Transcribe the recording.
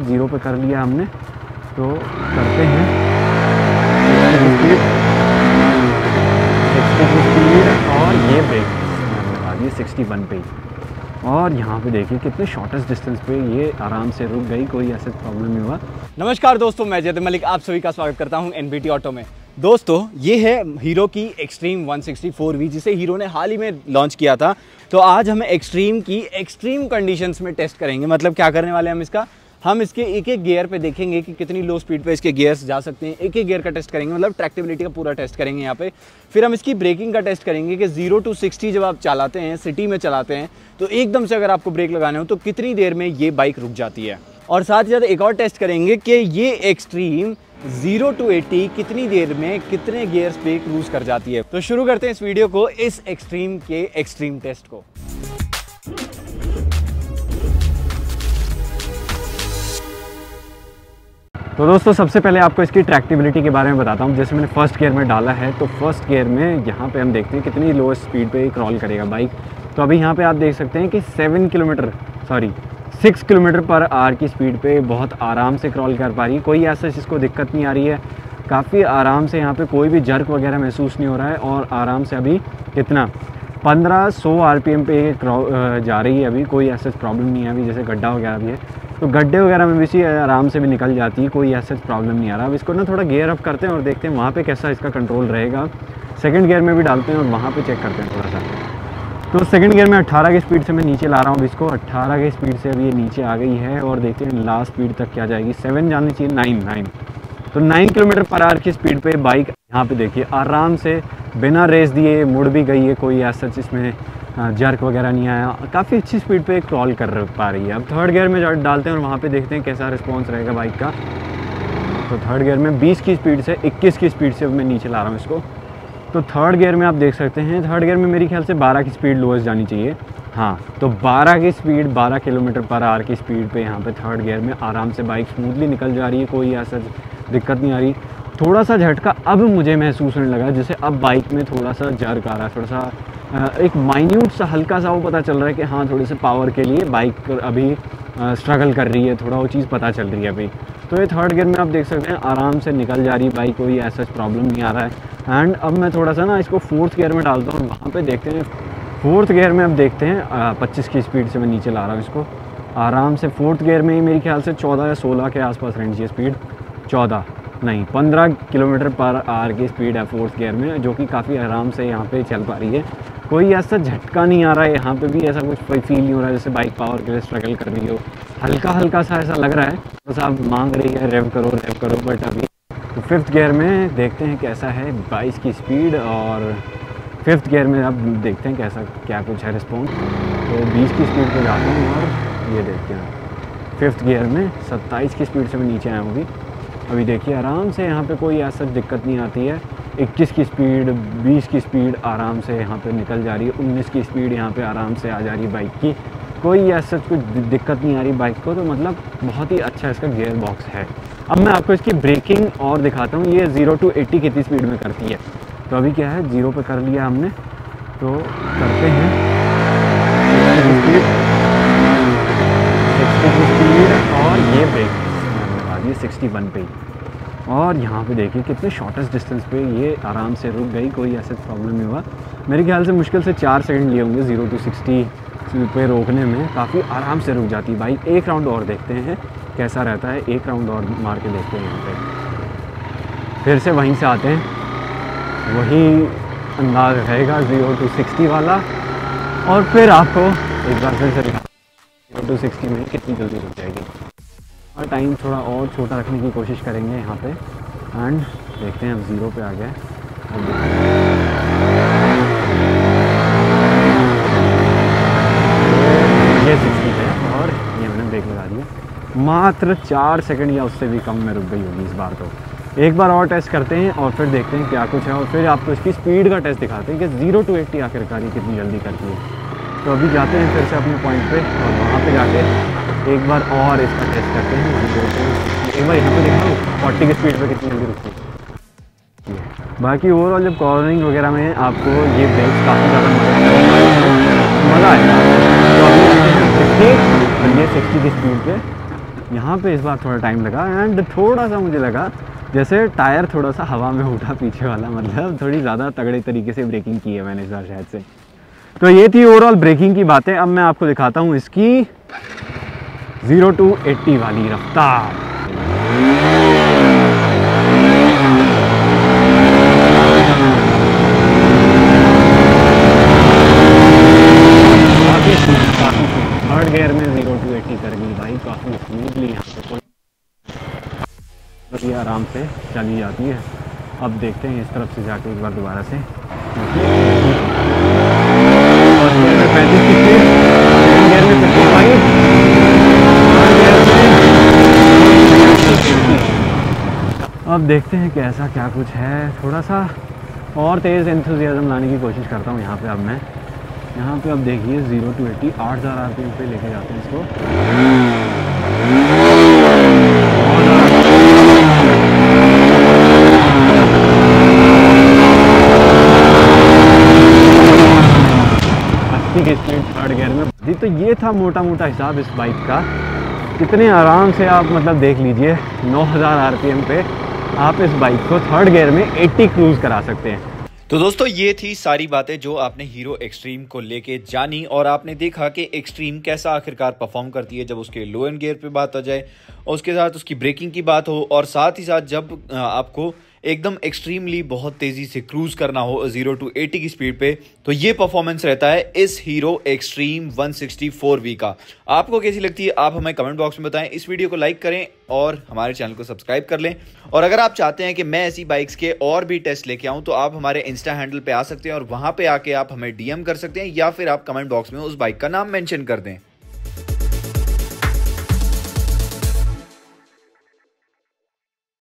Zero पे कर लिया हमने, तो करते हैं स्पीड और ये ब्रेक 61 पे ही। और यहाँ पे देखिए कितने शॉर्टेस्ट डिस्टेंस पे ये आराम से रुक गई, कोई ऐसे प्रॉब्लम नहीं हुआ। नमस्कार दोस्तों, मैं जयदेव मलिक आप सभी का स्वागत करता हूँ एनबीटी ऑटो में। दोस्तों ये है हीरो की एक्सट्रीम 164V जिसे हीरो ने हाल ही में लॉन्च किया था। तो आज हम एक्सट्रीम की एक्सट्रीम कंडीशंस में टेस्ट करेंगे। मतलब क्या करने वाले हम इसके एक एक गियर पे देखेंगे कि कितनी लो स्पीड पे इसके गियर्स जा सकते हैं। एक एक गियर का टेस्ट करेंगे, मतलब ट्रैक्टेबिलिटी का पूरा टेस्ट करेंगे यहाँ पे। फिर हम इसकी ब्रेकिंग का टेस्ट करेंगे कि 0 to 60 जब आप चलाते हैं, सिटी में चलाते हैं, तो एकदम से अगर आपको ब्रेक लगाने हो तो कितनी देर में ये बाइक रुक जाती है। और साथ ही साथ एक और टेस्ट करेंगे कि ये एक्सट्रीम 0 to 80 कितनी देर में कितने गियर्स पे क्रूज कर जाती है। तो शुरू करते हैं इस वीडियो को, इस एक्सट्रीम के एक्सट्रीम टेस्ट को। तो दोस्तों सबसे पहले आपको इसकी ट्रैक्टेबिलिटी के बारे में बताता हूँ। जैसे मैंने फर्स्ट गियर में डाला है, तो फर्स्ट गियर में यहाँ पे हम देखते हैं कितनी लो स्पीड पे क्रॉल करेगा बाइक। तो अभी यहाँ पे आप देख सकते हैं कि 6 किलोमीटर पर आवर की स्पीड पे बहुत आराम से क्रॉल कर पा रही है। कोई ऐसा इसको दिक्कत नहीं आ रही है, काफ़ी आराम से यहाँ पर कोई भी जर्क वगैरह महसूस नहीं हो रहा है। और आराम से अभी कितना 1500 RPM पे जा रही है, अभी कोई ऐसा प्रॉब्लम नहीं है। अभी जैसे गड्ढा वगैरह भी है, तो गड्ढे वगैरह में भी आराम से भी निकल जाती है, कोई ऐसा प्रॉब्लम नहीं आ रहा। अब इसको ना थोड़ा गियर अप करते हैं और देखते हैं वहाँ पे कैसा इसका कंट्रोल रहेगा। सेकंड गियर में भी डालते हैं और वहाँ पे चेक करते हैं थोड़ा सा। तो सेकंड गियर में 18 की स्पीड से मैं नीचे ला रहा हूँ इसको, 18 की स्पीड से अभी ये नीचे आ गई है। और देखते हैं लास्ट स्पीड तक क्या जाएगी, 7 जानी चाहिए, 9 तो 9 किलोमीटर पर आवर की स्पीड पर बाइक यहाँ पर देखिए आराम से बिना रेस दिए मुड़ भी गई है, कोई ऐसा इसमें जर्क वगैरह नहीं आया। काफ़ी अच्छी स्पीड पे क्रॉल कर पा रही है। अब थर्ड गियर में डालते हैं और वहाँ पे देखते हैं कैसा रिस्पॉन्स रहेगा बाइक का। तो थर्ड गियर में 20 की स्पीड से 21 की स्पीड से मैं नीचे ला रहा हूँ इसको। तो थर्ड गियर में आप देख सकते हैं, थर्ड गियर में मेरी ख्याल से 12 की स्पीड लोएस्ट जानी चाहिए। हाँ, तो 12 की स्पीड, 12 किलोमीटर पर आवर की स्पीड पर यहाँ पर थर्ड गियर में आराम से बाइक स्मूथली निकल जा रही है, कोई ऐसा दिक्कत नहीं आ रही। थोड़ा सा झटका अब मुझे महसूस होने लगा, जैसे अब बाइक में थोड़ा सा जर्क आ रहा है, थोड़ा सा एक माइन्यूट सा हल्का सा वो पता चल रहा है कि हाँ थोड़ी सी पावर के लिए बाइक अभी स्ट्रगल कर रही है, थोड़ा वो चीज़ पता चल रही है अभी। तो ये थर्ड गियर में आप देख सकते हैं आराम से निकल जा रही है बाइक, कोई ऐसा प्रॉब्लम नहीं आ रहा है। एंड अब मैं थोड़ा सा ना इसको फोर्थ गियर में डालता हूँ, वहाँ पे देखते हैं। फोर्थ गियर में अब देखते हैं 25 की स्पीड से मैं नीचे ला रहा हूँ इसको आराम से। फोर्थ गियर में ही मेरे ख्याल से 14 या 16 के आसपास रहनी चाहिए स्पीड, 15 किलोमीटर पर आवर की स्पीड है फोर्थ गियर में, जो कि काफ़ी आराम से यहाँ पे चल पा रही है। कोई ऐसा झटका नहीं आ रहा है, यहाँ पे भी ऐसा कुछ फील नहीं हो रहा है जैसे बाइक पावर के लिए स्ट्रगल कर रही हो। हल्का हल्का सा ऐसा लग रहा है, बस आप मांग रही है रेव करो बट अभी। तो फिफ्थ गियर में देखते हैं कैसा है 22 की स्पीड, और फिफ्थ गियर में अब देखते हैं कैसा क्या कुछ है रिस्पॉन्स। तो 20 की स्पीड पर जाते हैं और ये देखते हैं फिफ्थ गियर में 27 की स्पीड से मैं नीचे आया हूँ अभी। अभी देखिए आराम से यहाँ पे कोई ऐसा दिक्कत नहीं आती है। 21 की स्पीड, 20 की स्पीड आराम से यहाँ पे निकल जा रही है। 19 की स्पीड यहाँ पे आराम से आ जा रही है बाइक की, कोई ऐसा कुछ दिक्कत नहीं आ रही बाइक को। तो मतलब बहुत ही अच्छा इसका गियर बॉक्स है। अब मैं आपको इसकी ब्रेकिंग और दिखाता हूँ, ये 0 to 80 कितनी स्पीड में करती है। तो अभी क्या है 0 पर कर लिया हमने, तो करते हैं स्पीड और ये ब्रेक 61 पे ही। और यहाँ पे देखिए कितने शॉर्टेस्ट डिस्टेंस पे ये आराम से रुक गई, कोई ऐसा प्रॉब्लम नहीं हुआ। मेरे ख्याल से मुश्किल से 4 सेकंड लिए होंगे 0 to 60 पे रोकने में, काफ़ी आराम से रुक जाती बाइक। एक राउंड और देखते हैं कैसा रहता है, एक राउंड और मार के देखते हैं। यहाँ पे फिर से वहीं से आते हैं, वही अंदाज रहेगा 0 to 60 वाला, और फिर आपको एक बार फिर से 0 to 60 में कितनी जल्दी रुक जाएगी। और टाइम थोड़ा और छोटा रखने की कोशिश करेंगे यहाँ पे, एंड देखते हैं अब 0 पे आ गया। ये 60 है और ये मैंने ब्रेक लगा दिया, मात्र 4 सेकंड या उससे भी कम में रुक गई होगी इस बार। तो एक बार और टेस्ट करते हैं और फिर देखते हैं क्या कुछ है, और फिर आपको इसकी स्पीड का टेस्ट दिखाते हैं कि 0 to 80 आखिरकार कितनी जल्दी करती है। तो अभी जाते हैं फिर से अपने पॉइंट पे, और वहाँ पे जाके एक बार और इसका टेस्ट करते हैं। एक बार यहाँ पे देखो 40 की स्पीड पे कितनी जल्दी रुकती है। बाकी ओवरऑल जब कॉर्नरिंग वगैरह में आपको ये ब्रेक काफ़ी ज़्यादा मज़ा आएगा। तो अभी ये 60 की स्पीड पे यहाँ पे इस बार थोड़ा टाइम लगा एंड थोड़ा सा मुझे लगा जैसे टायर थोड़ा सा हवा में उठा पीछे वाला, मतलब थोड़ी ज़्यादा तगड़े तरीके से ब्रेकिंग की है मैंने इस बार शायद से। तो ये थी ओवरऑल ब्रेकिंग की बातें। अब मैं आपको दिखाता हूँ इसकी 0 to 80 वाली रफ्तार। थर्ड गियर में 0 to 80 कर गई भाई, काफ़ी स्मूथली यहाँ आराम से चली जाती है। अब देखते हैं इस तरफ से जाके एक बार दोबारा से। अब देखते हैं कैसा क्या कुछ है। थोड़ा सा और तेज़ एंथुजियाज्म लाने की कोशिश करता हूँ यहाँ पे। अब मैं यहाँ पे अब देखिए 0 to 80 8000 RPM पे लेके जाते हैं इसको। ठीक है, थर्ड गियर में जी। तो ये था मोटा मोटा हिसाब इस बाइक का। कितने आराम से आप मतलब देख लीजिए 9000 RPM पे आप इस बाइक को थर्ड गियर में 80 क्रूज करा सकते हैं। तो दोस्तों ये थी सारी बातें जो आपने हीरो एक्सट्रीम को लेके जानी, और आपने देखा कि एक्सट्रीम कैसा आखिरकार परफॉर्म करती है जब उसके लो एंड गियर पे बात आ जाए, और उसके साथ उसकी ब्रेकिंग की बात हो, और साथ ही साथ जब आपको एकदम एक्सट्रीमली बहुत तेज़ी से क्रूज़ करना हो 0 to 80 की स्पीड पे, तो ये परफॉर्मेंस रहता है इस हीरो एक्सट्रीम 164V का। आपको कैसी लगती है आप हमें कमेंट बॉक्स में बताएं। इस वीडियो को लाइक करें और हमारे चैनल को सब्सक्राइब कर लें। और अगर आप चाहते हैं कि मैं ऐसी बाइक्स के और भी टेस्ट लेके आऊँ तो आप हमारे इंस्टा हैंडल पे आ सकते हैं और वहाँ पे आके आप हमें DM कर सकते हैं, या फिर आप कमेंट बॉक्स में उस बाइक का नाम मेंशन कर दें।